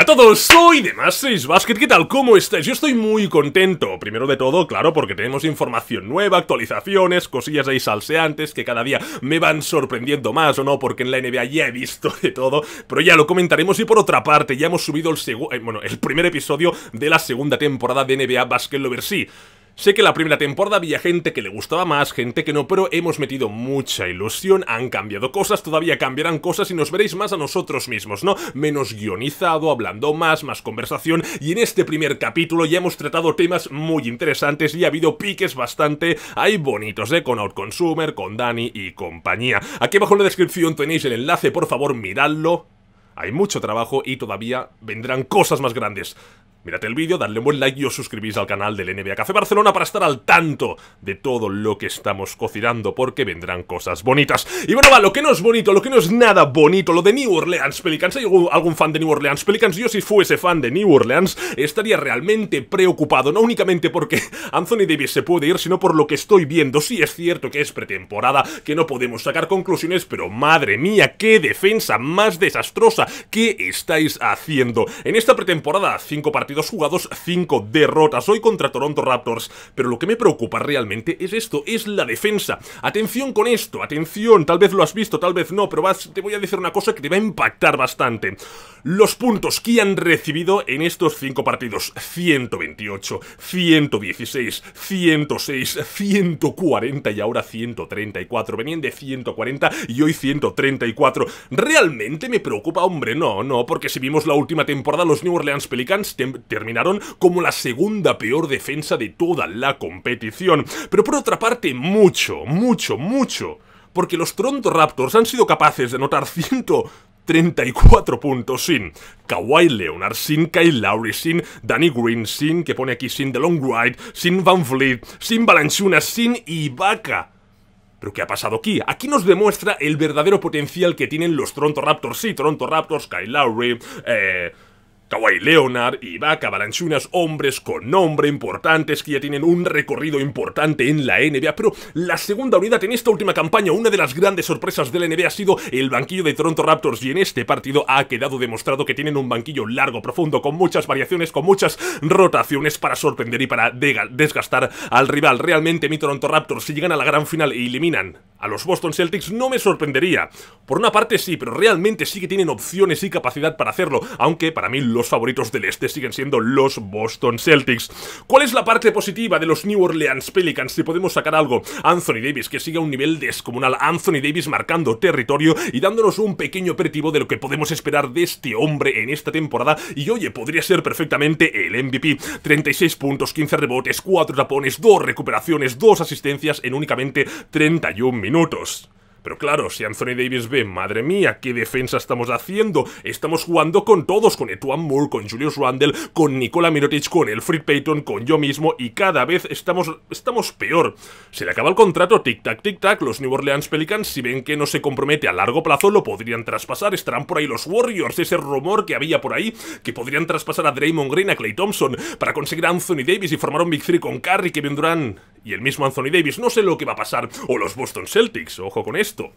Hola a todos, soy de Más 6 Basket, ¿qué tal? ¿Cómo estáis? Yo estoy muy contento, primero de todo, claro, porque tenemos información nueva, actualizaciones, cosillas ahí salseantes que cada día me van sorprendiendo más, o no, porque en la NBA ya he visto de todo, pero ya lo comentaremos. Y por otra parte, ya hemos subido el primer episodio de la segunda temporada de NBA Basket Lovers. Sí, sé que la primera temporada había gente que le gustaba más, gente que no, pero hemos metido mucha ilusión, han cambiado cosas, todavía cambiarán cosas y nos veréis más a nosotros mismos, ¿no? Menos guionizado, hablando más conversación, y en este primer capítulo ya hemos tratado temas muy interesantes y ha habido piques bastante ahí bonitos, ¿eh? Con OutConsumer, con Dani y compañía. Aquí abajo en la descripción tenéis el enlace, por favor, miradlo. Hay mucho trabajo y todavía vendrán cosas más grandes. Mirad el vídeo, dadle un buen like y os suscribís al canal del NBA Café Barcelona para estar al tanto de todo lo que estamos cocinando, porque vendrán cosas bonitas. Y bueno, va, lo que no es bonito, lo que no es nada bonito, lo de New Orleans Pelicans. ¿Hay algún fan de New Orleans Pelicans? Yo, si fuese fan de New Orleans, estaría realmente preocupado, no únicamente porque Anthony Davis se puede ir, sino por lo que estoy viendo. Sí, es cierto que es pretemporada, que no podemos sacar conclusiones, pero madre mía, qué defensa más desastrosa. ¿Qué estáis haciendo? En esta pretemporada, 5 partidos jugados, 5 derrotas, hoy contra Toronto Raptors, pero lo que me preocupa realmente es esto, es la defensa. Atención con esto, atención, tal vez lo has visto, tal vez no, pero te voy a decir una cosa que te va a impactar bastante. Los puntos que han recibido en estos 5 partidos, 128, 116, 106, 140 y ahora 134, venían de 140 y hoy 134, ¿realmente me preocupa? Hombre, no, porque si vimos la última temporada, los New Orleans Pelicans terminaron como la segunda peor defensa de toda la competición. Pero por otra parte, mucho, porque los Toronto Raptors han sido capaces de anotar 134 puntos sin Kawhi Leonard, sin Kyle Lowry, sin Danny Green, sin, que pone aquí, sin DeLong Wright, sin Van Vliet, sin Balanchuna, sin Ibaka. ¿Pero qué ha pasado aquí? Aquí nos demuestra el verdadero potencial que tienen los Toronto Raptors. Sí, Toronto Raptors, Kyle Lowry, Kawhi Leonard, Ibaka, Balanchunas, hombres con nombre importantes que ya tienen un recorrido importante en la NBA. Pero la segunda unidad en esta última campaña, una de las grandes sorpresas de la NBA ha sido el banquillo de Toronto Raptors, y en este partido ha quedado demostrado que tienen un banquillo largo, profundo, con muchas variaciones, con muchas rotaciones para sorprender y para desgastar al rival. Realmente mi Toronto Raptors, si llegan a la gran final y eliminan a los Boston Celtics, no me sorprendería. Por una parte sí, pero realmente sí que tienen opciones y capacidad para hacerlo, aunque para mí los favoritos del este siguen siendo los Boston Celtics. ¿Cuál es la parte positiva de los New Orleans Pelicans? Si podemos sacar algo, Anthony Davis, que sigue a un nivel descomunal. Anthony Davis marcando territorio y dándonos un pequeño aperitivo de lo que podemos esperar de este hombre en esta temporada. Y oye, podría ser perfectamente el MVP. 36 puntos, 15 rebotes, 4 tapones, 2 recuperaciones, 2 asistencias en únicamente 31 minutos. Pero claro, si Anthony Davis ve, madre mía, qué defensa estamos haciendo, estamos jugando con todos, con Etuan Moore, con Julius Randle, con Nikola Mirotic, con Elfrid Payton, con yo mismo, y cada vez estamos peor. Se le acaba el contrato, tic-tac, los New Orleans Pelicans, si ven que no se compromete a largo plazo, lo podrían traspasar. Estarán por ahí los Warriors, ese rumor que había por ahí, que podrían traspasar a Draymond Green, a Klay Thompson, para conseguir a Anthony Davis y formar un Big Three con Curry, Kevin Durant y el mismo Anthony Davis. No sé lo que va a pasar. O los Boston Celtics, ojo con esto.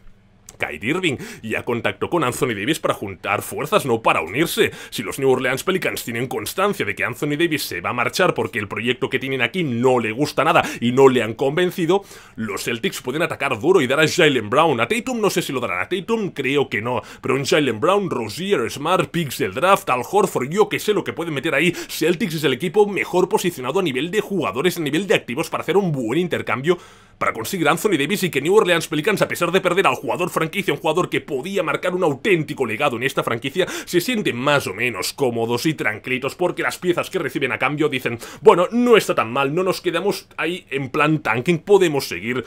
Kyrie Irving ya contactó con Anthony Davis para juntar fuerzas, no para unirse. Si los New Orleans Pelicans tienen constancia de que Anthony Davis se va a marchar porque el proyecto que tienen aquí no le gusta nada y no le han convencido, los Celtics pueden atacar duro y dar a Jaylen Brown. A Tatum no sé si lo darán, a Tatum creo que no, pero en Jaylen Brown, Rozier, Smart, picks del draft, Al Horford, yo que sé lo que pueden meter ahí. Celtics es el equipo mejor posicionado a nivel de jugadores, a nivel de activos, para hacer un buen intercambio para conseguir a Anthony Davis, y que New Orleans Pelicans, a pesar de perder al jugador franquicia, un jugador que podía marcar un auténtico legado en esta franquicia, se sienten más o menos cómodos y tranquilitos porque las piezas que reciben a cambio dicen, bueno, no está tan mal, no nos quedamos ahí en plan tanking, podemos seguir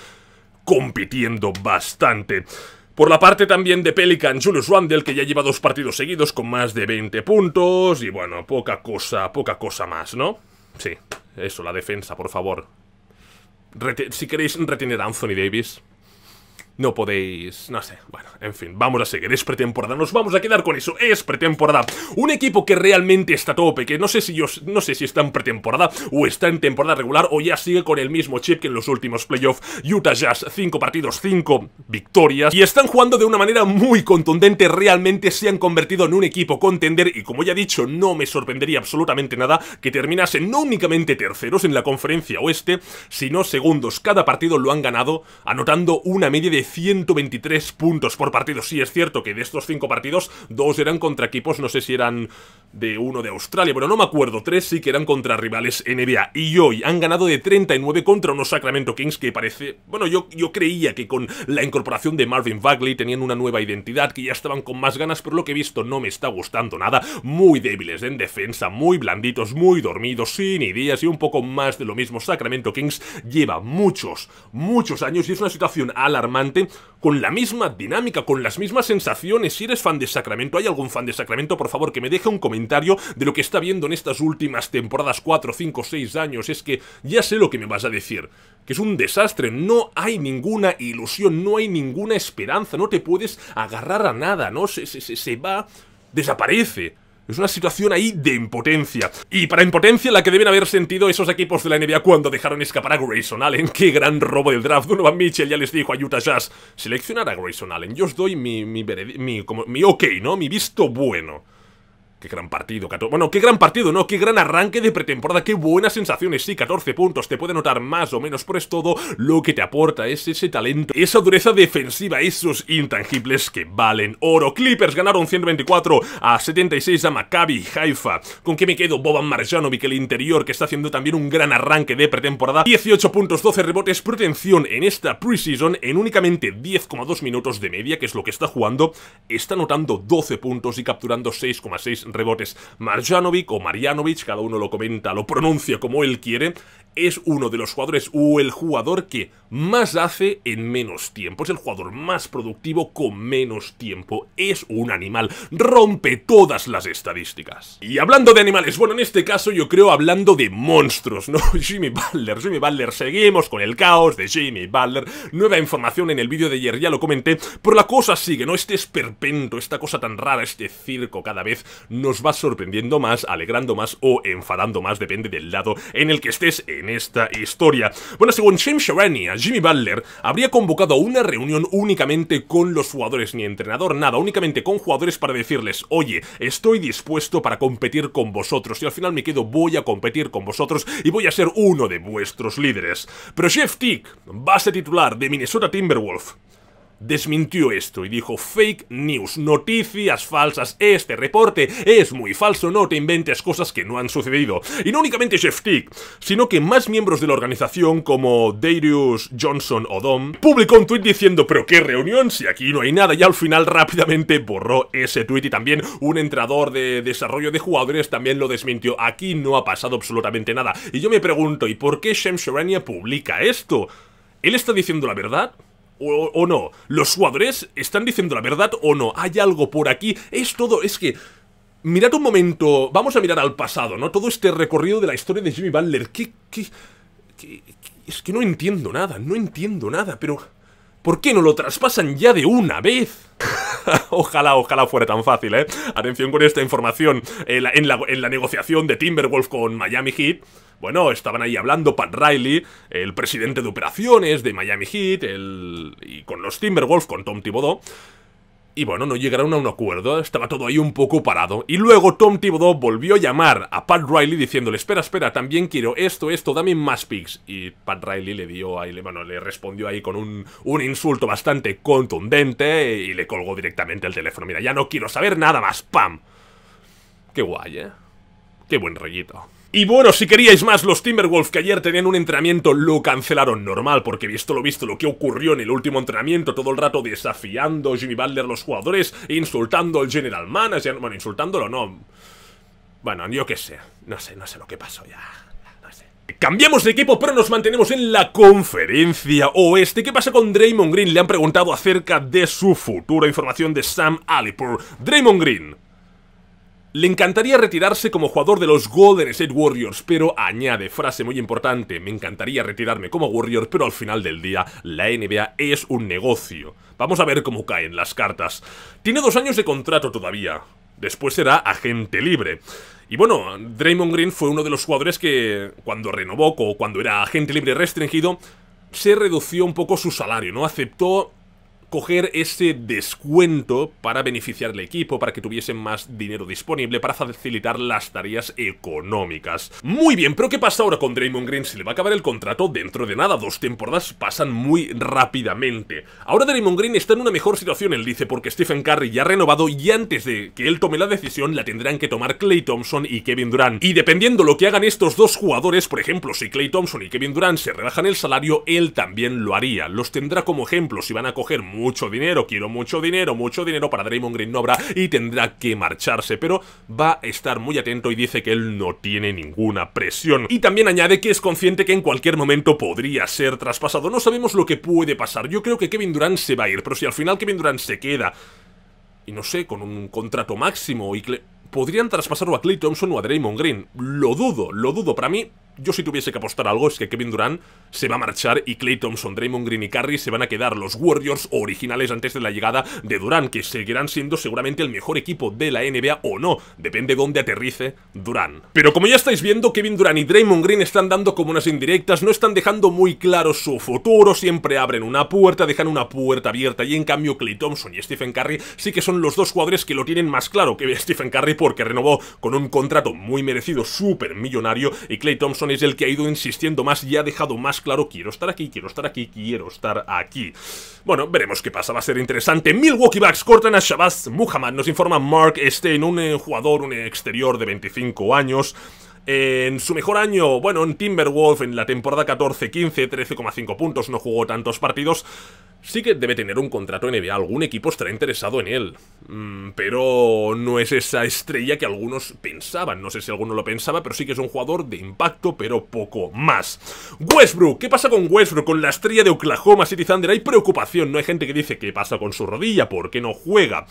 compitiendo bastante. Por la parte también de Pelican, Julius Randle, que ya lleva 2 partidos seguidos con más de 20 puntos y bueno, poca cosa más, ¿no? Sí, eso, la defensa, por favor. Si queréis retener a Anthony Davis, no podéis, no sé, bueno, en fin, vamos a seguir, es pretemporada, nos vamos a quedar con eso, es pretemporada. Un equipo que realmente está a tope, que no sé si está en pretemporada o está en temporada regular o ya sigue con el mismo chip que en los últimos playoffs. Utah Jazz, 5 partidos, 5 victorias, y están jugando de una manera muy contundente, realmente se han convertido en un equipo contender, y como ya he dicho, no me sorprendería absolutamente nada que terminasen no únicamente terceros en la conferencia oeste, sino segundos. Cada partido lo han ganado anotando una media de 123 puntos por partido. Sí, es cierto que de estos 5 partidos, 2 eran contra equipos, no sé si eran de uno de Australia, bueno, no me acuerdo, 3 sí que eran contra rivales NBA, y hoy han ganado de 39 contra unos Sacramento Kings que parece, bueno, yo creía que con la incorporación de Marvin Bagley tenían una nueva identidad, que ya estaban con más ganas, pero lo que he visto no me está gustando nada, muy débiles en defensa, muy blanditos, muy dormidos, sin ideas y un poco más de lo mismo. Sacramento Kings lleva muchos años y es una situación alarmante, con la misma dinámica, con las mismas sensaciones. Si eres fan de Sacramento, ¿hay algún fan de Sacramento? Por favor, que me deje un comentario de lo que está viendo en estas últimas temporadas, 4, 5, 6 años, es que ya sé lo que me vas a decir, que es un desastre, no hay ninguna ilusión, no hay ninguna esperanza, no te puedes agarrar a nada, ¿no? Se va, desaparece. Es una situación ahí de impotencia. Y para impotencia la que deben haber sentido esos equipos de la NBA cuando dejaron escapar a Grayson Allen. ¡Qué gran robo del draft! Donovan Mitchell ya les dijo a Utah Jazz, seleccionar a Grayson Allen. Yo os doy mi ok, ¿no? Mi visto bueno. ¡Qué gran partido! Bueno, qué gran partido, ¿no? ¡Qué gran arranque de pretemporada! ¡Qué buenas sensaciones! Sí, 14 puntos, te puede anotar más o menos, pero es todo lo que te aporta, es ese talento, esa dureza defensiva, esos intangibles que valen oro. Clippers ganaron 124-76 a Maccabi Haifa. ¿Con qué me quedo? Boban Marjanovic, el interior, que está haciendo también un gran arranque de pretemporada. 18 puntos, 12 rebotes, protección en esta preseason en únicamente 10,2 minutos de media, que es lo que está jugando. Está anotando 12 puntos y capturando 6,6 rebotes. Marjanovic o Marjanovic, cada uno lo comenta, lo pronuncia como él quiere, es uno de los jugadores o el jugador que más hace en menos tiempo, es el jugador más productivo con menos tiempo, es un animal, rompe todas las estadísticas. Y hablando de animales, bueno, en este caso yo creo hablando de monstruos, ¿no? Jimmy Butler, seguimos con el caos de Jimmy Butler, nueva información en el vídeo de ayer, ya lo comenté, pero la cosa sigue, ¿no? Este esperpento, esta cosa tan rara, este circo cada vez nos va sorprendiendo más, alegrando más o enfadando más, depende del lado en el que estés en esta historia. Bueno, según Shams Charania, Jimmy Butler habría convocado a una reunión únicamente con los jugadores, ni entrenador, nada, únicamente con jugadores para decirles, oye, estoy dispuesto para competir con vosotros, y al final me quedo, voy a competir con vosotros y voy a ser uno de vuestros líderes. Pero Jeff Teague, base titular de Minnesota Timberwolves, desmintió esto y dijo, fake news, noticias falsas, este reporte es muy falso, no te inventes cosas que no han sucedido. Y no únicamente Jeff Teague, sino que más miembros de la organización como Darius Johnson Odom publicó un tuit diciendo, pero qué reunión si aquí no hay nada, y al final rápidamente borró ese tuit, y también un entrenador de desarrollo de jugadores también lo desmintió, aquí no ha pasado absolutamente nada. Y yo me pregunto, ¿y por qué Shams Charania publica esto? ¿Él está diciendo la verdad? O no, los jugadores están diciendo la verdad o no, hay algo por aquí, es todo, es que mirad un momento, vamos a mirar al pasado, ¿no? Todo este recorrido de la historia de Jimmy Butler, es que no entiendo nada, pero ¿por qué no lo traspasan ya de una vez? Ojalá fuera tan fácil, ¿eh? Atención con esta información. En la negociación de Timberwolves con Miami Heat, bueno, estaban ahí hablando Pat Riley, el presidente de operaciones de Miami Heat, y con los Timberwolves, con Tom Thibodeau. Y bueno, no llegaron a un acuerdo, estaba todo ahí un poco parado. Y luego Tom Thibodeau volvió a llamar a Pat Riley diciéndole, espera, también quiero esto, dame más picks. Y Pat Riley le dio ahí, bueno, le respondió ahí con un insulto bastante contundente y le colgó directamente el teléfono. Mira, ya no quiero saber nada más, ¡pam! Qué guay, ¿eh? Qué buen rollito. Y bueno, si queríais más, los Timberwolves que ayer tenían un entrenamiento lo cancelaron, normal, porque visto lo visto, lo que ocurrió en el último entrenamiento, todo el rato desafiando Jimmy Butler, los jugadores, insultando al general manager, bueno, insultándolo no, bueno, yo qué sé, no sé lo que pasó ya. Cambiamos de equipo, pero nos mantenemos en la conferencia oeste. ¿Qué pasa con Draymond Green? Le han preguntado acerca de su futuro, información de Sam Alipur. Draymond Green Le encantaría retirarse como jugador de los Golden State Warriors, pero añade, frase muy importante, me encantaría retirarme como Warrior, pero al final del día la NBA es un negocio. Vamos a ver cómo caen las cartas. Tiene 2 años de contrato todavía. Después será agente libre. Y bueno, Draymond Green fue uno de los jugadores que cuando renovó o cuando era agente libre restringido, se redució un poco su salario, ¿no? Aceptó coger ese descuento para beneficiar al equipo, para que tuviesen más dinero disponible, para facilitar las tareas económicas. Muy bien, pero ¿qué pasa ahora con Draymond Green? Se le va a acabar el contrato dentro de nada, 2 temporadas pasan muy rápidamente. Ahora Draymond Green está en una mejor situación, él dice, porque Stephen Curry ya ha renovado y antes de que él tome la decisión la tendrán que tomar Klay Thompson y Kevin Durant. Y dependiendo lo que hagan estos dos jugadores, por ejemplo, si Klay Thompson y Kevin Durant se rebajan el salario, él también lo haría. Los tendrá como ejemplo, si van a coger mucho dinero, quiero mucho dinero, para Draymond Green no habrá y tendrá que marcharse, pero va a estar muy atento y dice que él no tiene ninguna presión. Y también añade que es consciente que en cualquier momento podría ser traspasado. No sabemos lo que puede pasar. Yo creo que Kevin Durant se va a ir, pero si al final Kevin Durant se queda, y no sé, con un contrato máximo, y podrían traspasarlo a Klay Thompson o a Draymond Green. Lo dudo, lo dudo. Para mí, yo si tuviese que apostar algo es que Kevin Durant se va a marchar y Klay Thompson, Draymond Green y Curry se van a quedar, los Warriors originales antes de la llegada de Durant, que seguirán siendo seguramente el mejor equipo de la NBA o no, depende de dónde aterrice Durant. Pero como ya estáis viendo, Kevin Durant y Draymond Green están dando como unas indirectas, no están dejando muy claro su futuro, siempre abren una puerta, dejan una puerta abierta, y en cambio Klay Thompson y Stephen Curry sí que son los dos jugadores que lo tienen más claro, que Stephen Curry porque renovó con un contrato muy merecido, súper millonario, y Klay Thompson es el que ha ido insistiendo más y ha dejado más claro, quiero estar aquí, quiero estar aquí, quiero estar aquí. Bueno, veremos qué pasa, va a ser interesante. Milwaukee Bucks cortan a Shabazz Muhammad, nos informa Mark Stein, un jugador, un exterior de 25 años. En su mejor año, bueno, en Timberwolves, en la temporada 14-15, 13,5 puntos, no jugó tantos partidos. Sí que debe tener un contrato en NBA, algún equipo estará interesado en él, pero no es esa estrella que algunos pensaban, no sé si alguno lo pensaba, pero sí que es un jugador de impacto, pero poco más. Westbrook, ¿qué pasa con Westbrook? Con la estrella de Oklahoma City Thunder hay preocupación, no hay gente que dice ¿qué pasa con su rodilla? ¿Por qué no juega?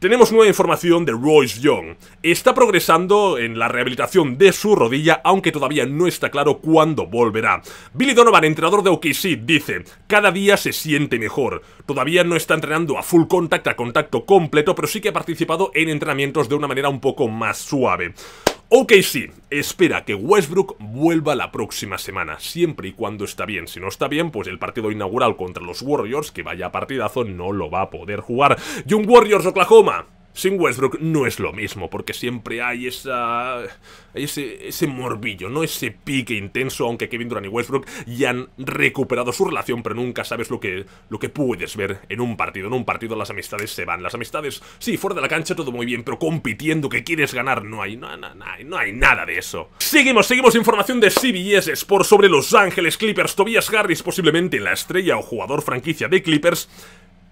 Tenemos nueva información de Royce Young. Está progresando en la rehabilitación de su rodilla, aunque todavía no está claro cuándo volverá. Billy Donovan, entrenador de OKC, dice: cada día se siente mejor. Todavía no está entrenando a full contact, a contacto completo, pero sí que ha participado en entrenamientos de una manera un poco más suave. OKC espera que Westbrook vuelva la próxima semana, siempre y cuando está bien. Si no está bien, pues el partido inaugural contra los Warriors, que vaya partidazo, no lo va a poder jugar. Y un Warriors Oklahoma sin Westbrook no es lo mismo, porque siempre hay ese morbillo, ¿no? Ese pique intenso, aunque Kevin Durant y Westbrook ya han recuperado su relación, pero nunca sabes lo que puedes ver en un partido. En un partido las amistades se van. Las amistades, sí, fuera de la cancha todo muy bien, pero compitiendo, que quieres ganar, no hay nada de eso. Seguimos información de CBS Sports sobre Los Ángeles Clippers. Tobias Harris, posiblemente la estrella o jugador franquicia de Clippers,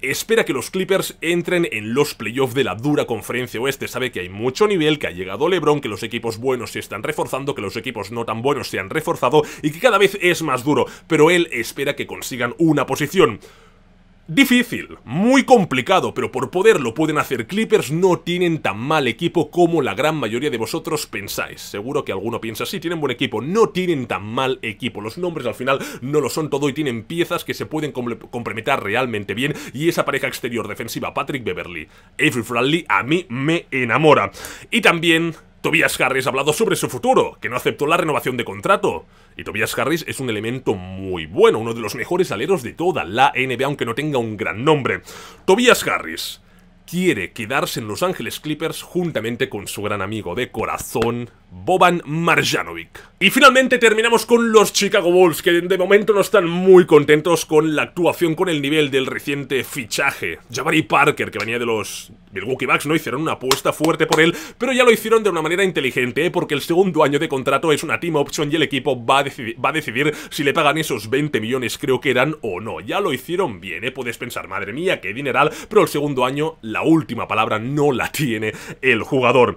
espera que los Clippers entren en los playoffs de la dura conferencia oeste. Sabe que hay mucho nivel, que ha llegado LeBron, que los equipos buenos se están reforzando, que los equipos no tan buenos se han reforzado y que cada vez es más duro, pero él espera que consigan una posición difícil, muy complicado, pero por poder lo pueden hacer. Clippers no tienen tan mal equipo como la gran mayoría de vosotros pensáis. Seguro que alguno piensa, sí, tienen buen equipo. No tienen tan mal equipo. Los nombres al final no lo son todo y tienen piezas que se pueden complementar realmente bien. Y esa pareja exterior defensiva, Patrick Beverley, Avery Bradley, a mí me enamora. Y también Tobias Harris ha hablado sobre su futuro, que no aceptó la renovación de contrato. Y Tobias Harris es un elemento muy bueno, uno de los mejores aleros de toda la NBA, aunque no tenga un gran nombre. Tobias Harris quiere quedarse en Los Ángeles Clippers juntamente con su gran amigo de corazón, Boban Marjanovic. Y finalmente terminamos con los Chicago Bulls, que de momento no están muy contentos con la actuación, con el nivel del reciente fichaje. Jabari Parker, que venía de los Milwaukee Bucks, no hicieron una apuesta fuerte por él, pero ya lo hicieron de una manera inteligente, porque el segundo año de contrato es una team option y el equipo va a decidir si le pagan esos 20 millones, creo que eran, o no. Ya lo hicieron bien, Puedes pensar, madre mía, qué dineral, pero el segundo año la última palabra no la tiene el jugador.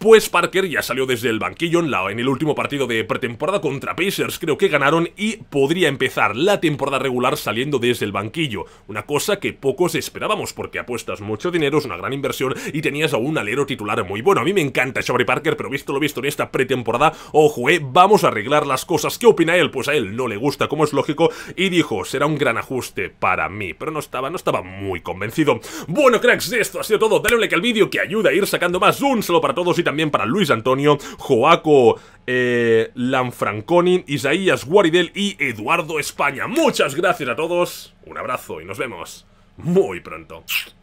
pues Parker ya salió desde el banquillo en el último partido de pretemporada contra Pacers, creo que ganaron, y podría empezar la temporada regular saliendo desde el banquillo, una cosa que pocos esperábamos porque apuestas mucho dinero, es una gran inversión y tenías a un alero titular muy bueno. A mí me encanta Jabari Parker, pero visto lo visto en esta pretemporada, ojo, vamos a arreglar las cosas. ¿Qué opina él? Pues a él no le gusta, como es lógico, y dijo, será un gran ajuste para mí, pero no estaba muy convencido. Bueno, cracks, esto ha sido todo. Dale un like al vídeo que ayuda a ir sacando más. Un saludo para todos y también para Luis Antonio, Joaco, Lanfranconin, Isaías Guaridel y Eduardo España. Muchas gracias a todos, un abrazo y nos vemos muy pronto.